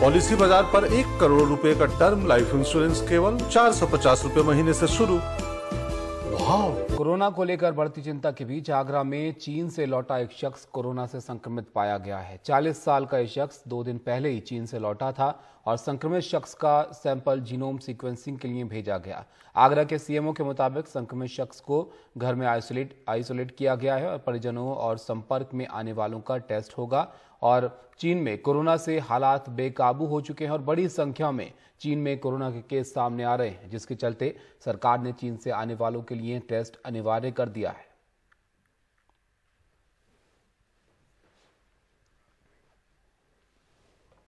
Policy बाजार पर 1 करोड़ रुपए का टर्म लाइफ इंश्योरेंस केवल 450 रुपए महीने से शुरू। कोरोना को लेकर बढ़ती चिंता के बीच आगरा में चीन से लौटा एक शख्स कोरोना से संक्रमित पाया गया है। 40 साल का यह शख्स 2 दिन पहले ही चीन से लौटा था और संक्रमित शख्स का सैंपल जीनोम सीक्वेंसिंग के लिए भेजा गया। आगरा के सीएमओ के मुताबिक संक्रमित शख्स को घर में आइसोलेट किया गया है और परिजनों और संपर्क में आने वालों का टेस्ट होगा। और चीन में कोरोना से हालात बेकाबू हो चुके हैं और बड़ी संख्या में चीन में कोरोना के केस सामने आ रहे हैं, जिसके चलते सरकार ने चीन से आने वालों के लिए टेस्ट अनिवार्य कर दिया है।